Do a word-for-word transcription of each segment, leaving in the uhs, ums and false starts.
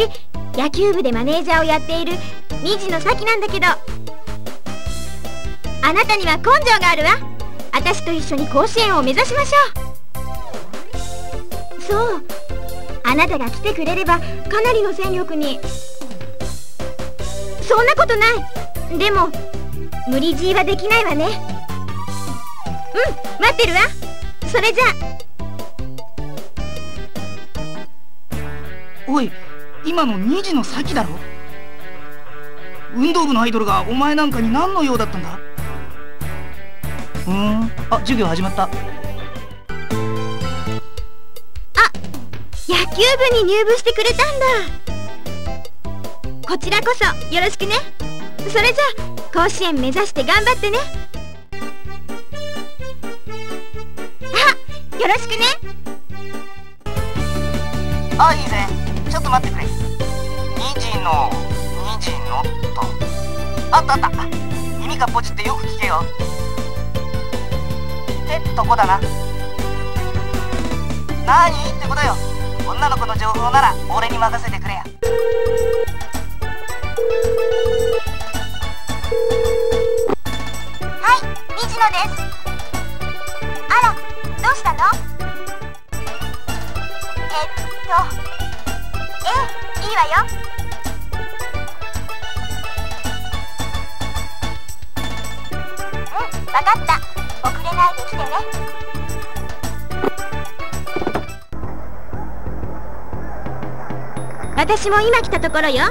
私野球部でマネージャーをやっているにじの咲なんだけど、あなたには根性があるわ。私と一緒に甲子園を目指しましょう。そう、あなたが来てくれればかなりの戦力に。そんなことない。でも無理強いはできないわね。うん、待ってるわ。それじゃあ。おい、今のにじの咲だろ。運動部のアイドルがお前なんかに何の用だったんだ。うーん、あ、授業始まった。あ、野球部に入部してくれたんだ。こちらこそよろしくね。それじゃあ甲子園目指して頑張ってね。あ、よろしくね。あ、いいぜ。ちょっと待ってくれ。にじのにじのっとあったあった、耳がポチってよく聞けよってとこだな。なーにってことよ。女の子の情報なら俺に任せてくれや。はい、虹野です。あら、どうしたの？えっとええ、いいわよ。うん、わかった。遅れないで来てね。私も今来たところよ。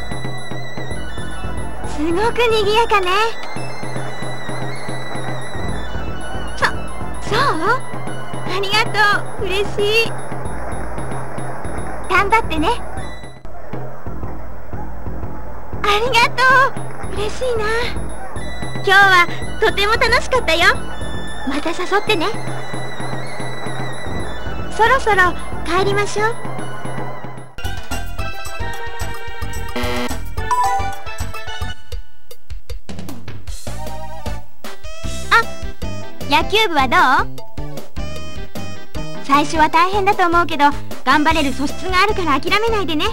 すごくにぎやかね。そ、そう？ありがとう、嬉しい。頑張ってね。ありがとう、嬉しいな。今日はとても楽しかったよ。また誘ってね。そろそろ帰りましょう。野球部はどう？最初は大変だと思うけど頑張れる素質があるから諦めないでね。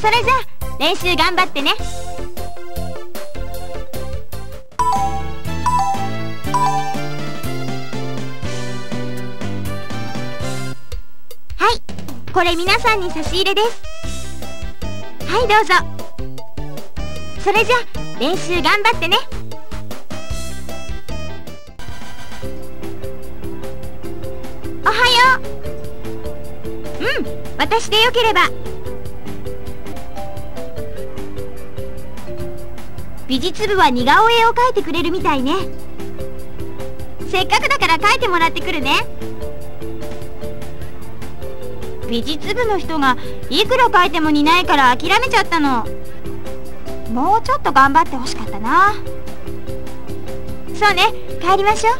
それじゃあ練習頑張ってね。はい、これ皆さんに差し入れです。はい、どうぞ。それじゃあ練習頑張ってね。おはよう。うん、私でよければ。美術部は似顔絵を描いてくれるみたいね。せっかくだから描いてもらってくるね。美術部の人がいくら描いても似ないから諦めちゃったの。もうちょっと頑張ってほしかったな。そうね、帰りましょう。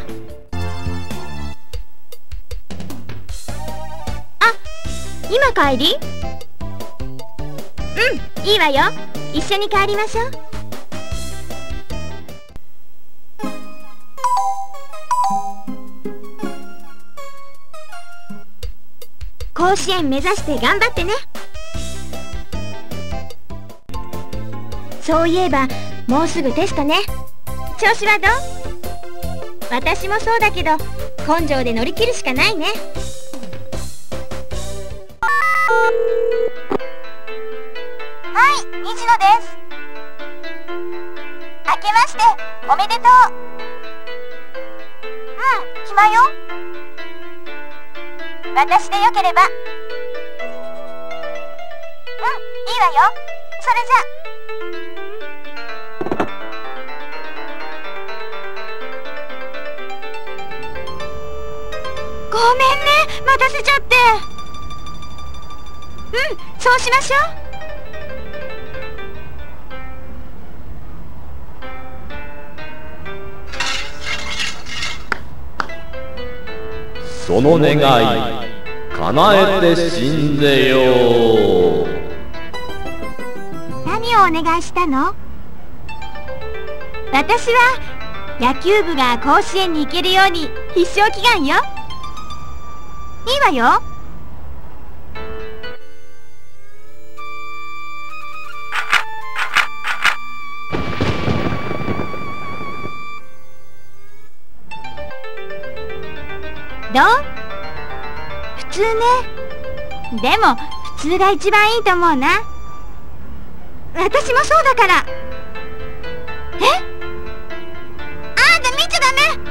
今帰り？うん、いいわよ。一緒に帰りましょう。甲子園目指して頑張ってね。そういえばもうすぐテストね。調子はどう？私もそうだけど根性で乗り切るしかないね。はい、虹野です。明けましておめでとう。うん、暇よ。私でよければ。うん、いいわよ。それじゃあ。ごめんね、待たせちゃって。うん、そうしましょう。その願い叶えて死んでよ。何をお願いしたの？私は野球部が甲子園に行けるように必勝祈願よ。いいわよ。どう？普通ね。でも普通が一番いいと思うな。私もそうだから。え？あんた見ちゃダメ。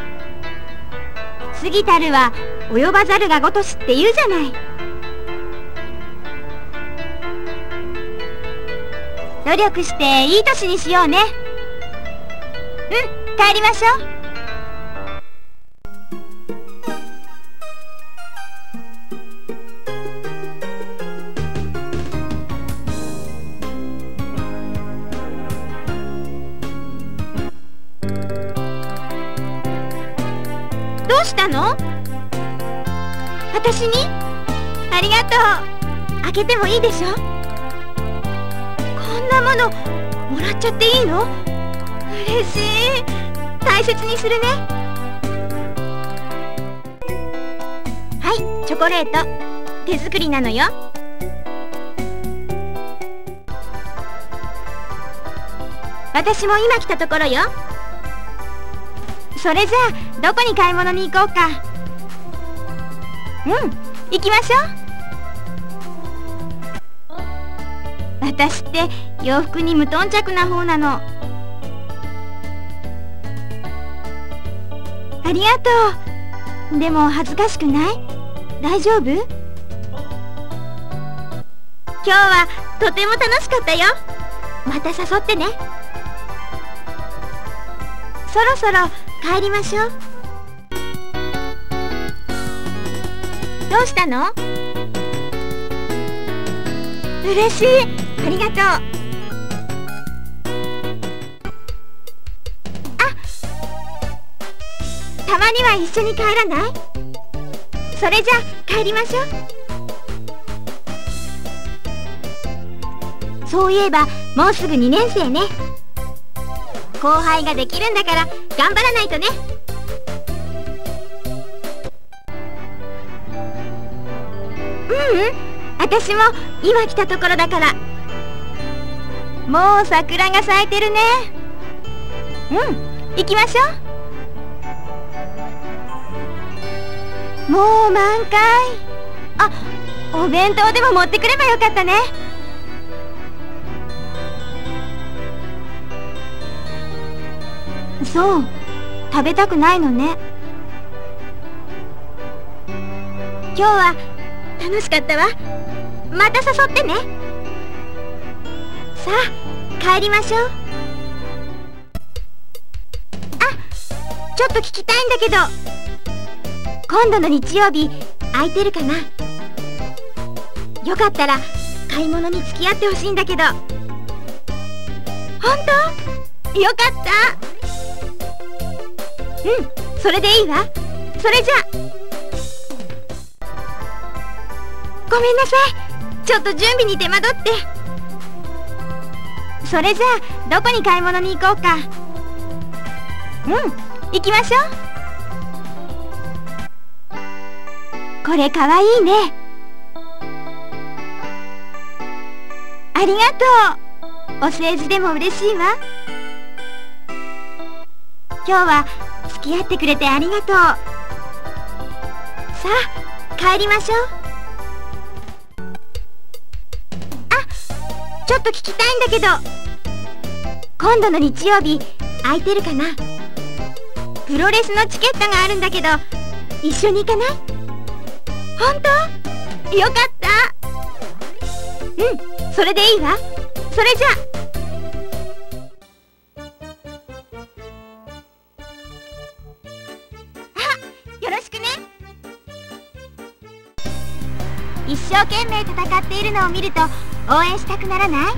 過ぎたるは及ばざるが如しって言うじゃない。努力していい年にしようね。うん、帰りましょう。どうしたの？私に？ありがとう。開けてもいいでしょ？こんなものもらっちゃっていいの？嬉しい。大切にするね。はい、チョコレート手作りなのよ。私も今来たところよ。それじゃあどこに買い物に行こうか。うん、行きましょう。私って洋服に無頓着な方なの。ありがとう。でも恥ずかしくない？大丈夫？今日はとても楽しかったよ。また誘ってね。そろそろ帰りましょう。どうしたの？嬉しい。ありがとう。あ、たまには一緒に帰らない？それじゃあ帰りましょう。そういえばもうすぐにねん生ね。後輩ができるんだから頑張らないとね。ううん、私も今来たところだから。もう桜が咲いてるね。うん、行きましょう。もう満開。あ、お弁当でも持ってくればよかったね。そう、食べたくないのね。今日は楽しかったわ。また誘ってね。さあ帰りましょう。あ、ちょっと聞きたいんだけど、今度の日曜日空いてるかな？よかったら買い物に付き合ってほしいんだけど。本当？よかった。うん、それでいいわ。それじゃあ。ごめんなさい、ちょっと準備に手間取って。それじゃあどこに買い物に行こうか。うん、行きましょう。これかわいいね。ありがとう。お世辞でも嬉しいわ。今日は付き合ってくれてありがとう。さあ帰りましょう。あ、ちょっと聞きたいんだけど、今度の日曜日空いてるかな？プロレスのチケットがあるんだけど一緒に行かない？本当？よかった。うん、それでいいわ。それじゃあ。一生懸命戦っているのを見ると応援したくならない？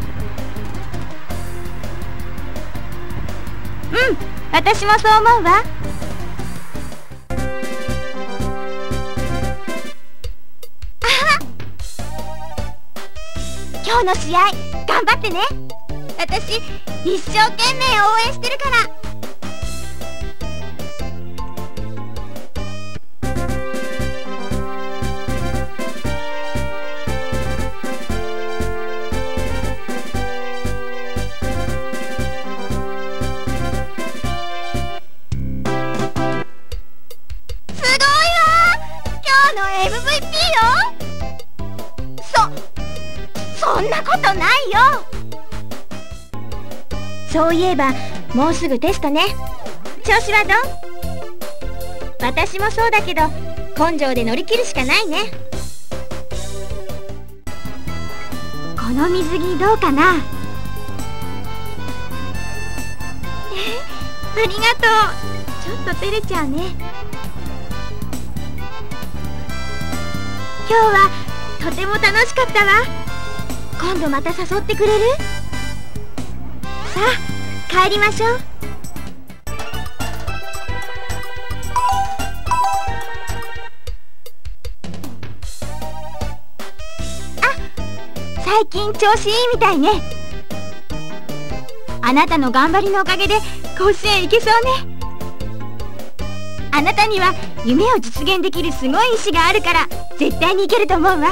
うん、私もそう思うわ。あはっ、今日の試合頑張ってね。私一生懸命応援してるから。そういえばもうすぐテストね。調子はどう？私もそうだけど根性で乗り切るしかないね。この水着どうかな？ありがとう。ちょっと照れちゃうね。今日はとても楽しかったわ。今度また誘ってくれる？さあ帰りましょう。あ、最近調子いいみたいね。あなたの頑張りのおかげで甲子園行けそうね。あなたには夢を実現できるすごい意志があるから絶対に行けると思うわ。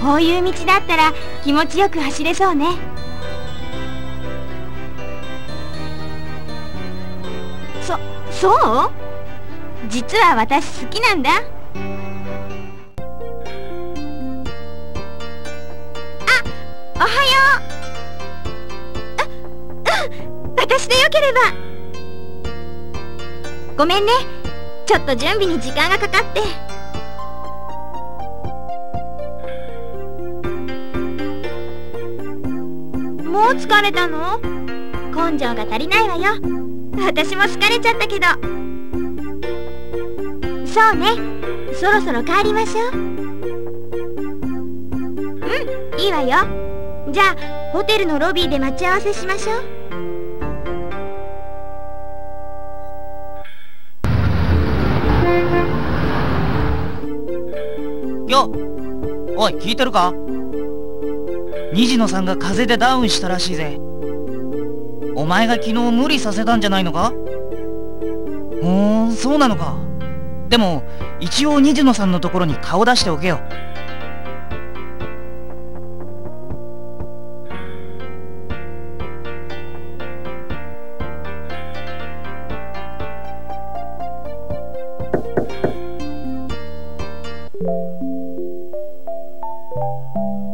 こういう道だったら気持ちよく走れそうね。そ、そう？実は私好きなんだ。あ、おはよう。う、うん、私でよければ。ごめんね、ちょっと準備に時間がかかって。もう疲れたの？根性が足りないわよ。私も疲れちゃったけど。そうね、そろそろ帰りましょう。うん、いいわよ。じゃあホテルのロビーで待ち合わせしましょう。よっ、おい聞いてるか？虹野さんが風邪でダウンしたらしいぜ。お前が昨日無理させたんじゃないのか？ふーん、そうなのか。でも一応虹野さんのところに顔出しておけよ。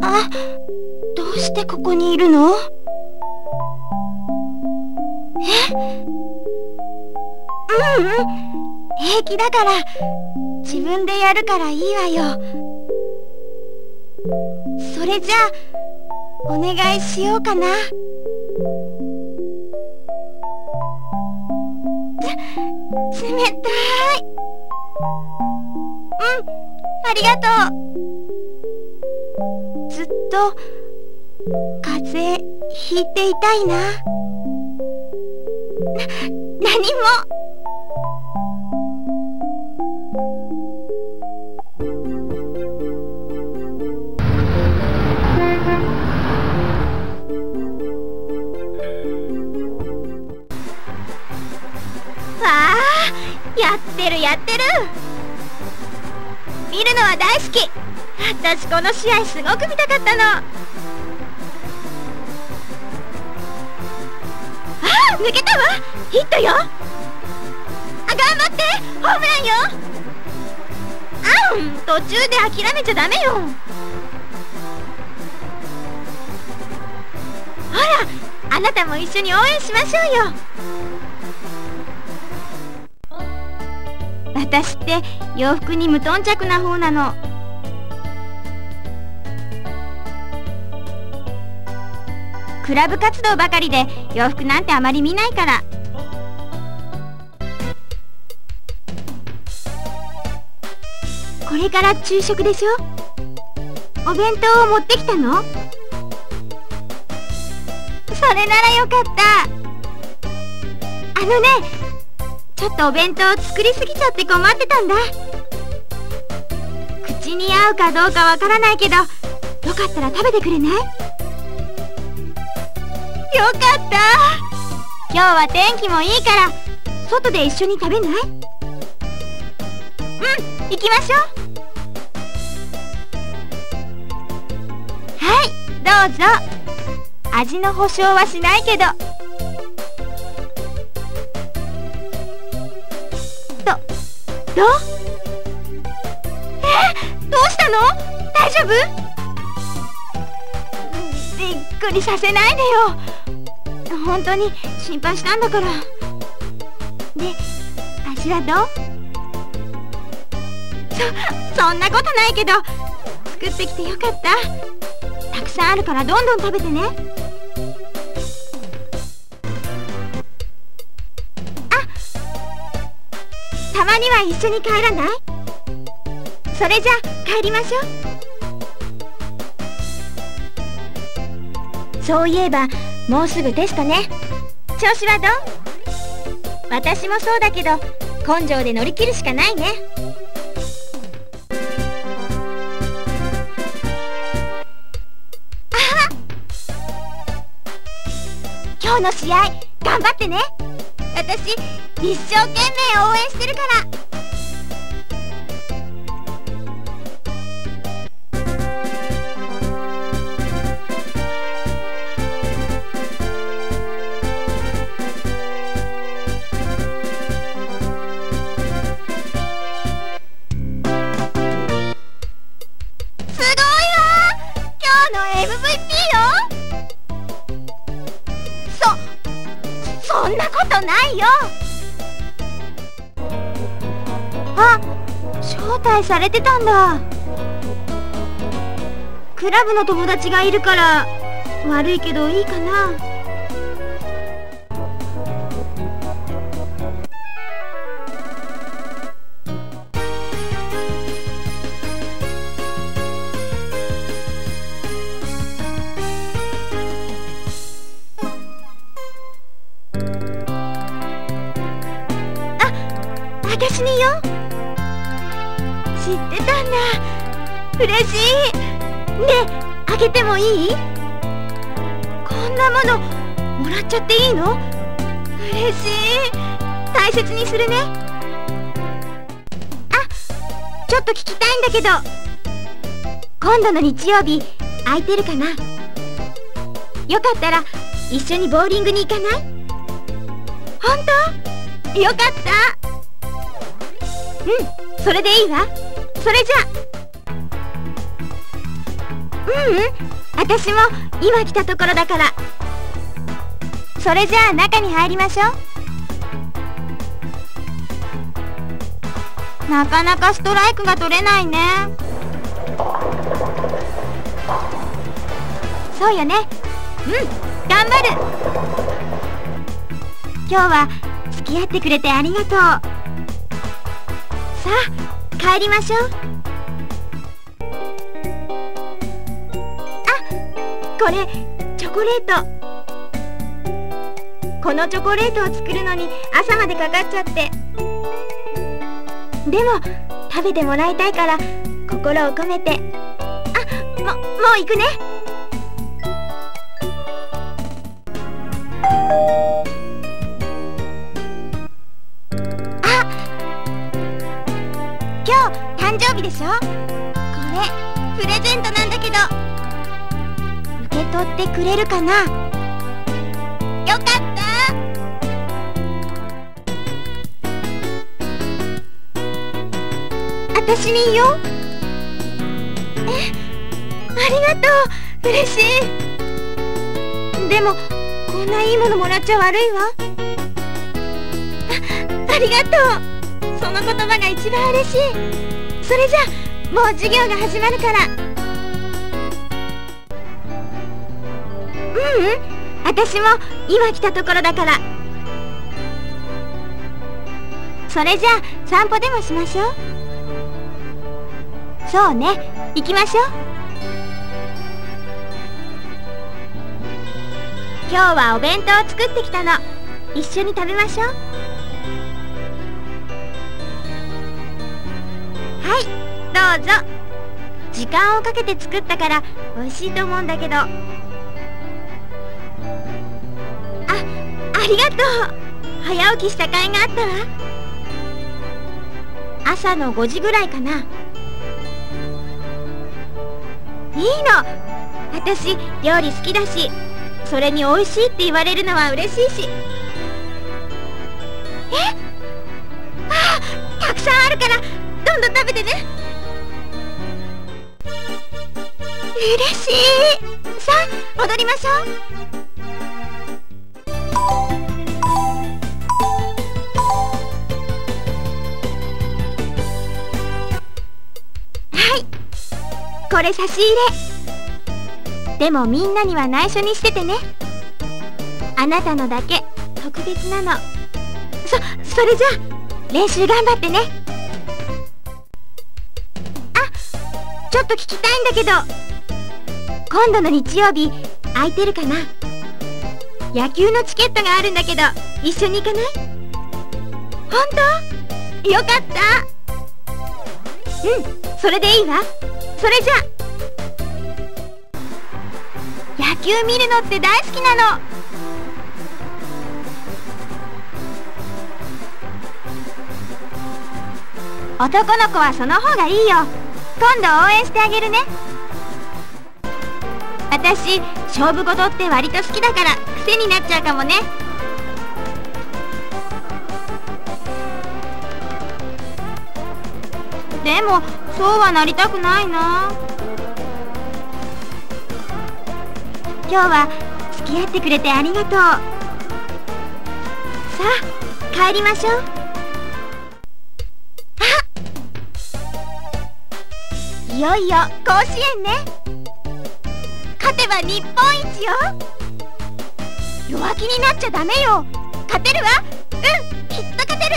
あっ、どうしてここにいるの？え？うんうん、平気だから自分でやるからいいわよ。それじゃあお願いしようかな。つ、冷たい。うん、ありがとう。ずっと風邪ひいていたいな。な、何も。わあ、やってるやってる。見るのは大好き。私この試合すごく見たかったの。抜けたわ。ヒットよ。あ、頑張って。ホームランよ。あん、途中で諦めちゃダメよ。ほら、あなたも一緒に応援しましょうよ。私って洋服に無頓着な方なの。クラブ活動ばかりで洋服なんてあまり見ないから。これから昼食でしょ。お弁当を持ってきたの？それならよかった。あのね、ちょっとお弁当を作りすぎちゃって困ってたんだ。口に合うかどうかわからないけど、よかったら食べてくれない？よかった。今日は天気もいいから外で一緒に食べない？うん、行きましょう。はい、どうぞ。味の保証はしないけど。ど、どう？え、どうしたの？大丈夫？びっくりさせないでよ。本当に心配したんだから。で、味はどう？そ、そんなことないけど、作ってきてよかった。たくさんあるからどんどん食べてね。あ、たまには一緒に帰らない？それじゃ帰りましょう。そういえばもうすぐテストね。調子はどう？私もそうだけど根性で乗り切るしかないね。あは今日の試合頑張ってね。私一生懸命応援してるから。そんなことないよ。あ、招待されてたんだ。クラブの友達がいるから悪いけどいいかな。私によ。知ってたんだ。嬉しい。ねえ、開けてもいい？こんなものもらっちゃっていいの？嬉しい。大切にするね。あ、ちょっと聞きたいんだけど、今度の日曜日空いてるかな？よかったら一緒にボウリングに行かない？本当？よかった。うん、それでいいわ。それじゃ。ううん、私も今来たところだから。それじゃあ中に入りましょう。なかなかストライクが取れないね。そうよね。うん、頑張る。今日は付き合ってくれてありがとう。さあ帰りましょう。あ、これチョコレート。このチョコレートを作るのに朝までかかっちゃって。でも食べてもらいたいから心を込めて。あ、も、もう行くね。誕生日でしょ。これプレゼントなんだけど受け取ってくれるかな？よかった。私によ。え、ありがとう。嬉しい。でもこんないいものもらっちゃ悪いわ。あ、ありがとう。その言葉が一番嬉しい。それじゃあもう授業が始まるから。ううん、私も今来たところだから。それじゃあ散歩でもしましょう。そうね、行きましょう。今日はお弁当を作ってきたの。一緒に食べましょう。はい、どうぞ。時間をかけて作ったから美味しいと思うんだけど。あ、ありがとう。早起きした甲斐があったわ。朝のごじぐらいかな。いいの。私料理好きだし、それに美味しいって言われるのは嬉しいし。えっ、ああ、たくさんあるからどんどん食べてね。嬉しい。さあ踊りましょう。はい、これ差し入れ。でもみんなには内緒にしててね。あなたのだけ特別なの。そそれじゃあ練習頑張ってね。あ、ちょっと聞きたいんだけど、今度の日曜日空いてるかな？野球のチケットがあるんだけど一緒に行かない？本当？よかった。うん、それでいいわ。それじゃあ、野球見るのって大好きなの。男の子はその方がいいよ。今度応援してあげるね。私、勝負事って割と好きだから癖になっちゃうかもね。でもそうはなりたくないな。今日は付き合ってくれてありがとう。さあ帰りましょう。あ、いよいよ甲子園ね。勝てば日本一よ。弱気になっちゃダメよ。勝てるわ。うん、きっと勝てる。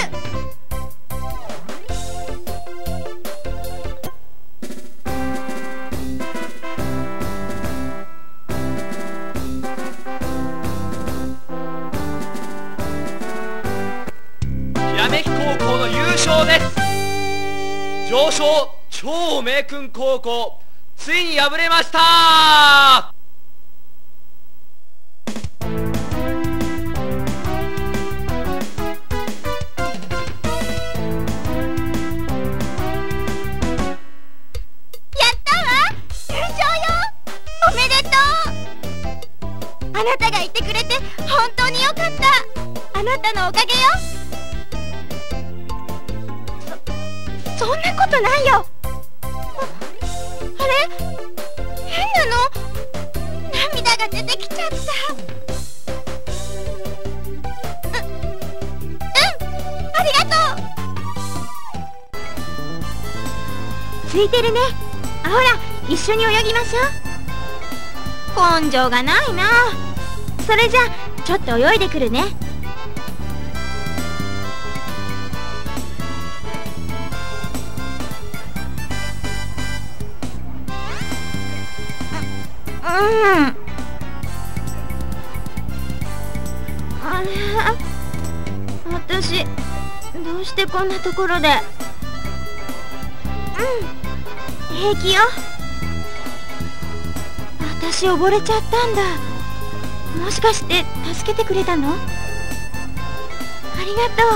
ひらめき高校の優勝です。常勝超明君高校、ついに敗れました。やったわ、優勝よ。おめでとう。あなたがいてくれて本当によかった。あなたのおかげよ。そ、そんなことないよ。あれ、変なの、涙が出てきちゃった。う、うん、ありがとう。ついてるね。あ、ほら、一緒に泳ぎましょう。根性がないな。それじゃあちょっと泳いでくるね。うん、あれ、私どうしてこんなところで。うん、平気よ。私溺れちゃったんだ。もしかして助けてくれたの？ありがと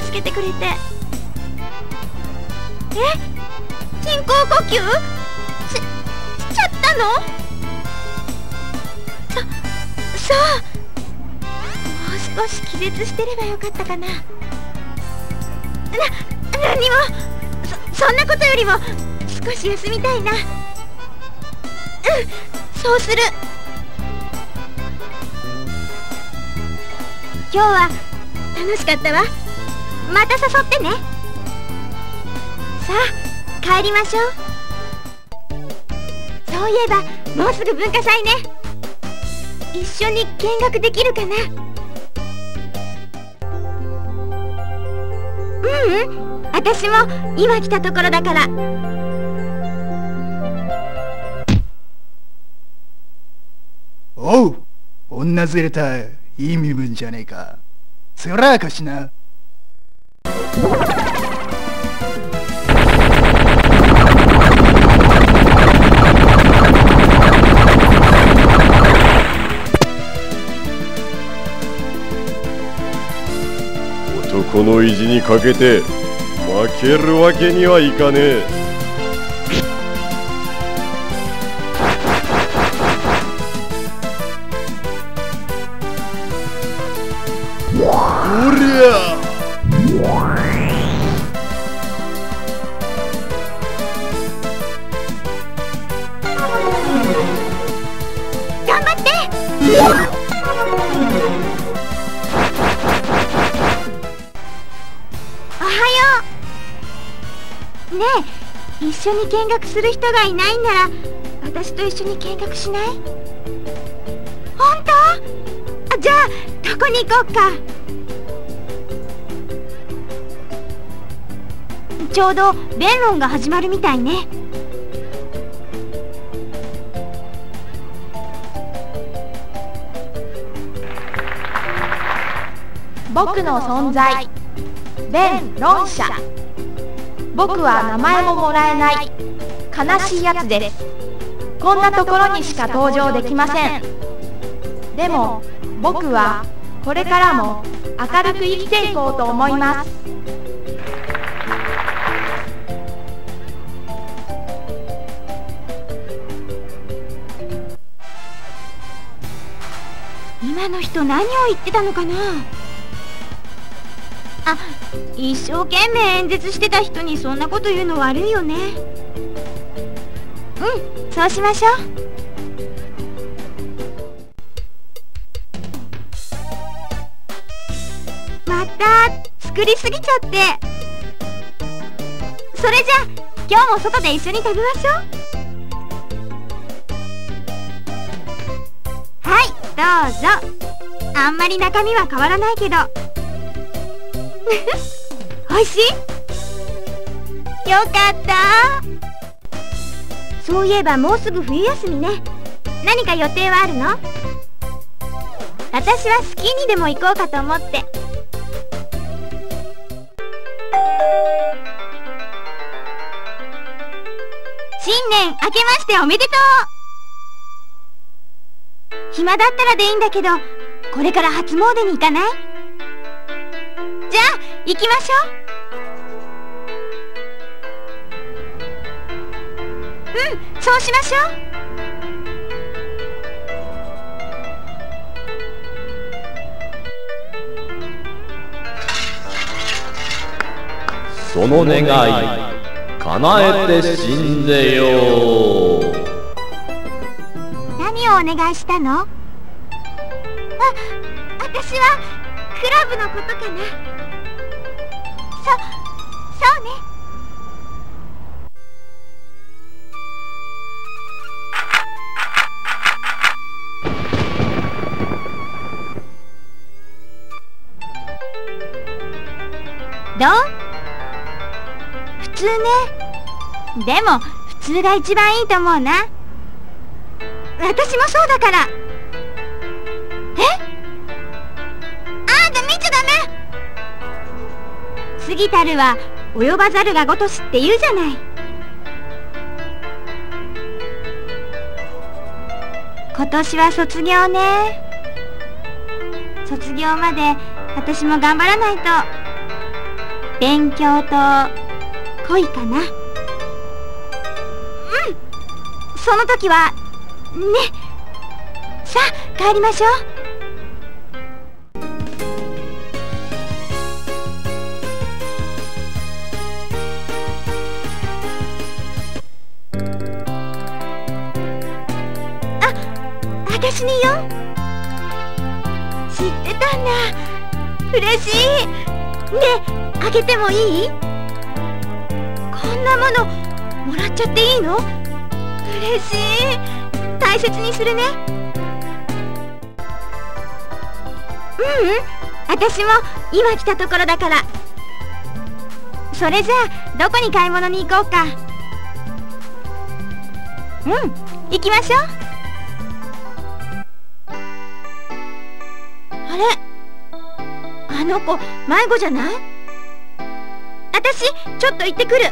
う、助けてくれて。え、人工呼吸？し、しちゃったの？そう、もう少し気絶してればよかったかな。な、何も、そ、そんなことよりも少し休みたいな。うん、そうする。今日は楽しかったわ。また誘ってね。さあ帰りましょう。そういえばもうすぐ文化祭ね。一緒に見学できるかな？ううん、私も今来たところだから。おう、女ずれたいい身分じゃねえか。つらかしな。この意地にかけて負けるわけにはいかねえ。おりゃねえ、一緒に見学する人がいないなら私と一緒に見学しない？本当？じゃあどこに行こうか。ちょうど弁論が始まるみたいね。僕の存在、弁論者。僕は名前ももらえない悲しいやつです。こんなところにしか登場できません。でも僕はこれからも明るく生きていこうと思います。今の人何を言ってたのかなあ。一生懸命演説してた人にそんなこと言うの悪いよね。うん、そうしましょう。また作りすぎちゃって。それじゃあ今日も外で一緒に食べましょう。はい、どうぞ。あんまり中身は変わらないけどおいしい？よかった。そういえばもうすぐ冬休みね。何か予定はあるの？私はスキーにでも行こうかと思って。新年明けましておめでとう。暇だったらでいいんだけど、これから初詣に行かない？じゃあ行きましょう。うん、そうしましょう。その願い叶えて死んでよ。何をお願いしたの？あ、私はクラブのことかな。そ、そうね。どう？普通ね。でも普通が一番いいと思うな。私もそうだから。え？あんた見ちゃダメ。過ぎたるは及ばざるが如しって言うじゃない。今年は卒業ね。卒業まで私も頑張らないと。勉強と恋かな。うん、その時はね。さあ帰りましょう。あ、私によ。知ってたんだ。嬉しい。ねえ、あげてもいい？そんなものもらっちゃっていいの？嬉しい。大切にするね。ううん、私も今来たところだから。それじゃあどこに買い物に行こうか。うん、行きましょう。あれ、あの子迷子じゃない？私ちょっと行ってくる。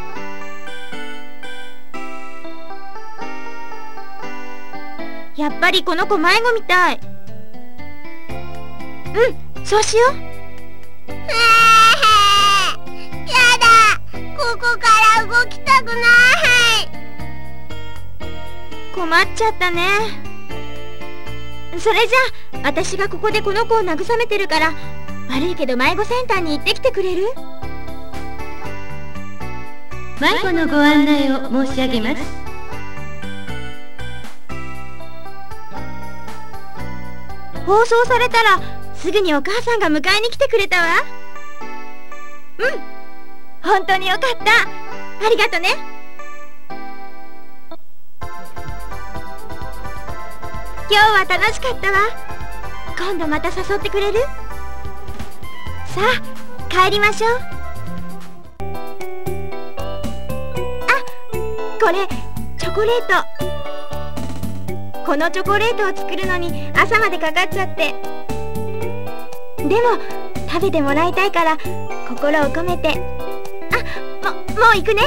やっぱりこの子迷子みたい。うん、そうしよう。やだ、ここから動きたくない。困っちゃったね。それじゃあ私がここでこの子を慰めてるから、悪いけど迷子センターに行ってきてくれる？迷子のご案内を申し上げます。放送されたらすぐにお母さんが迎えに来てくれたわ。うん、本当によかった。ありがとね。今日は楽しかったわ。今度また誘ってくれる？さあ、帰りましょう。あ、これチョコレート。このチョコレートを作るのに朝までかかっちゃって、でも食べてもらいたいから心を込めて。あ、も、もう行くね。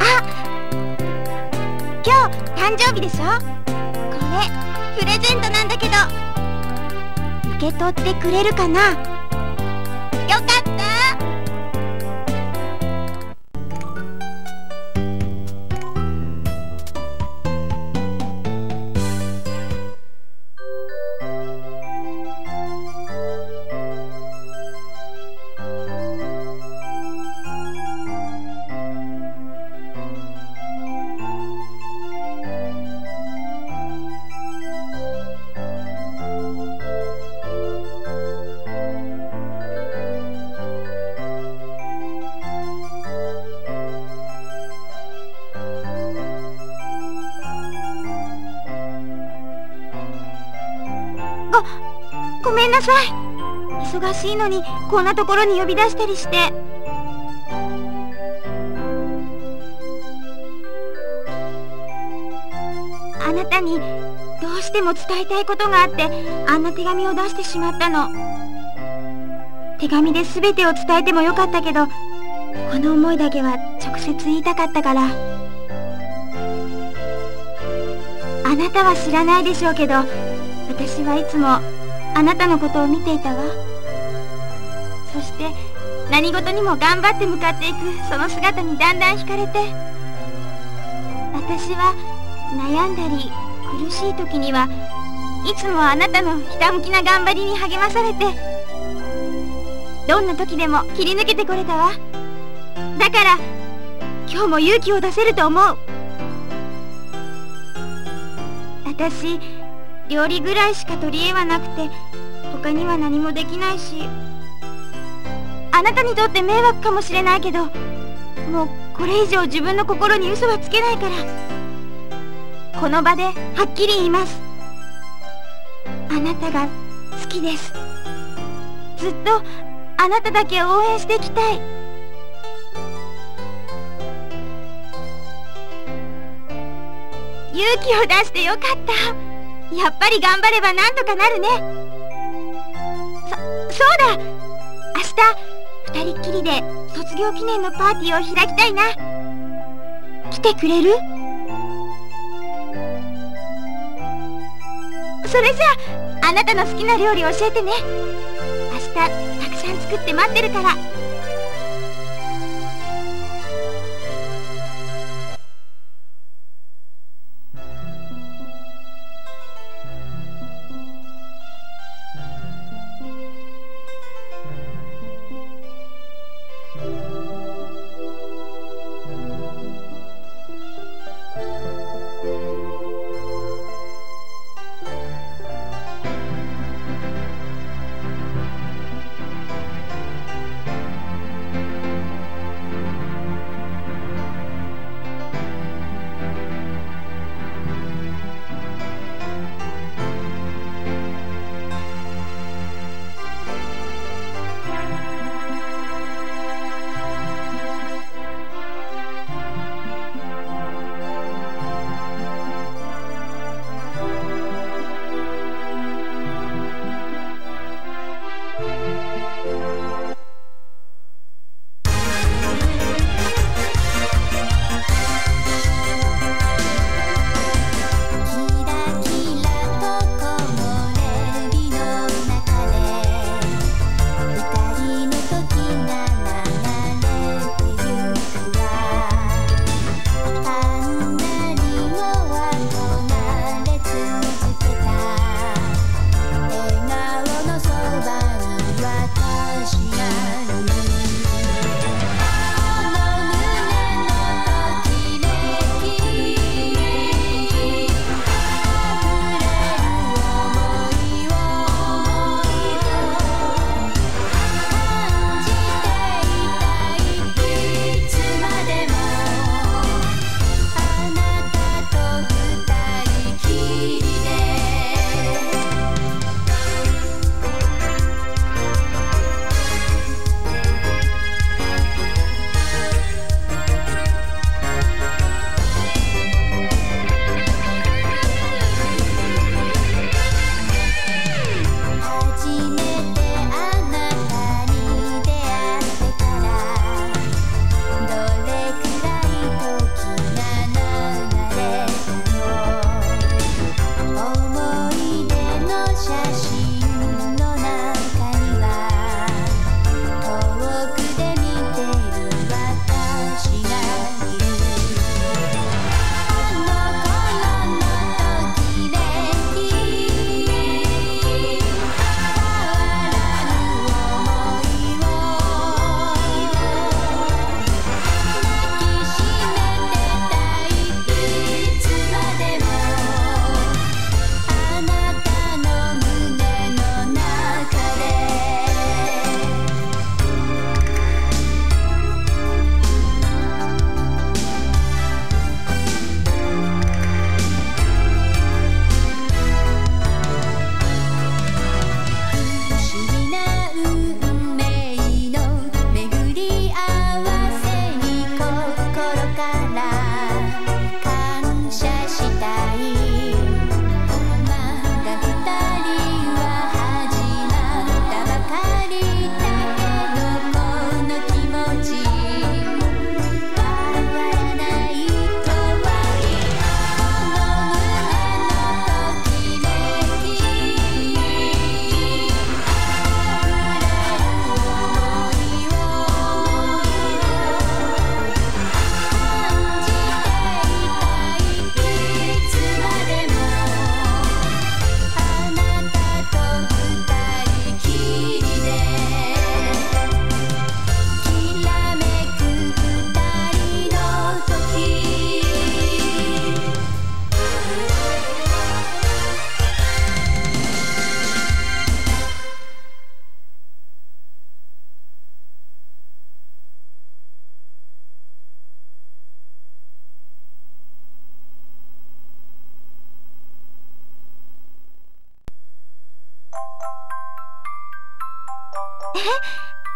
あ、今日誕生日でしょ。これプレゼントなんだけど受け取ってくれるかな。よかった。忙しいのにこんなところに呼び出したりして。あなたにどうしても伝えたいことがあってあんな手紙を出してしまったの。手紙で全てを伝えてもよかったけど、この思いだけは直接言いたかったから。あなたは知らないでしょうけど、私はいつもあなたのことを見ていたわ。そして何事にも頑張って向かっていくその姿にだんだん惹かれて、私は悩んだり苦しい時にはいつもあなたのひたむきな頑張りに励まされて、どんな時でも切り抜けてこれたわ。だから今日も勇気を出せると思う。私料理ぐらいしか取り柄はなくて、他には何もできないし、あなたにとって迷惑かもしれないけど、もうこれ以上自分の心に嘘はつけないから、この場ではっきり言います。あなたが好きです。ずっとあなただけ応援していきたい。勇気を出してよかった。やっぱり頑張ればなんとかなるね。そ、そうだ、明日二人っきりで卒業記念のパーティーを開きたいな。来てくれる？それじゃあ、あなたの好きな料理教えてね。明日たくさん作って待ってるから。「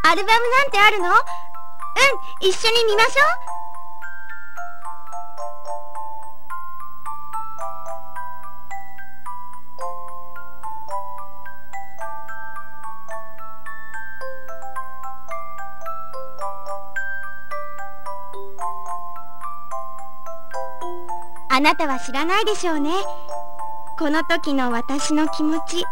アルバムなんてあるの？うん、一緒に見ましょう。あなたは知らないでしょうね、この時の私の気持ち。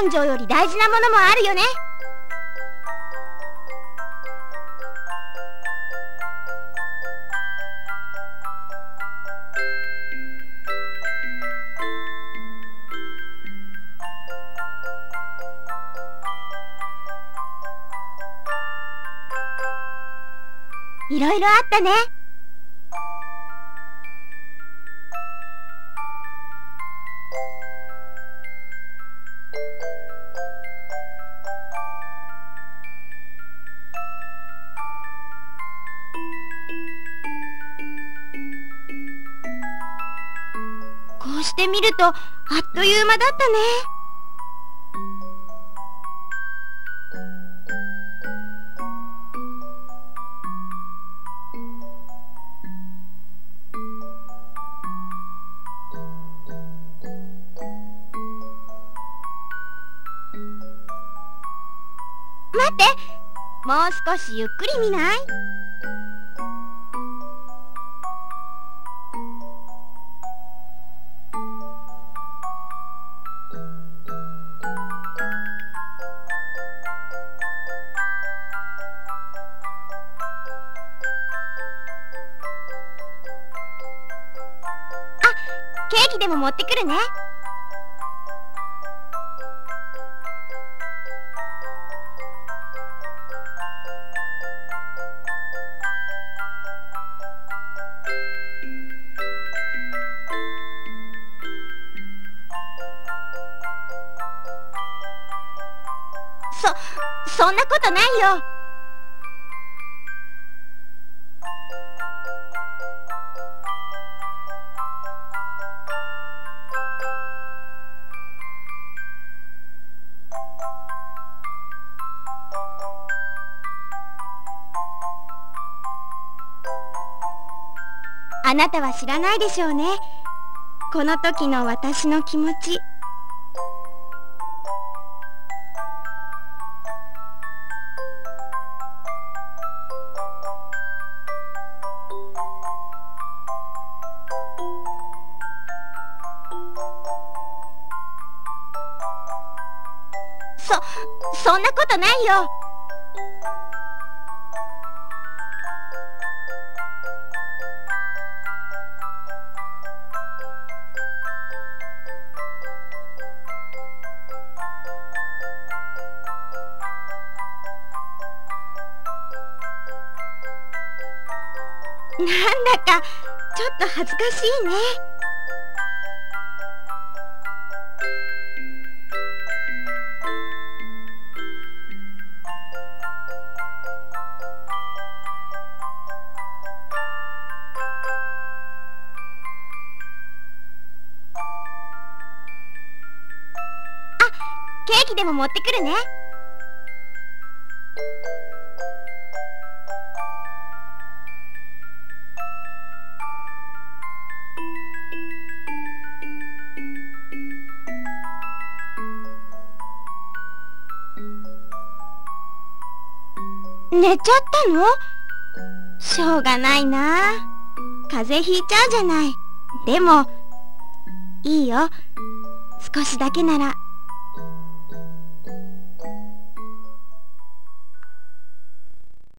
根性より大事なものもあるよね。いろいろあったね。こうして見るとあっという間だったね。待って、もう少しゆっくり見ない？あ、ケーキでも持ってくるね。そんなことないよ。あなたは知らないでしょうね、この時の私の気持ち。そ、そんなことないよ。なんだかちょっと恥ずかしいね。ケーキでも持ってくるね。寝ちゃったの？しょうがないな。風邪ひいちゃうじゃない。でも、いいよ。少しだけなら。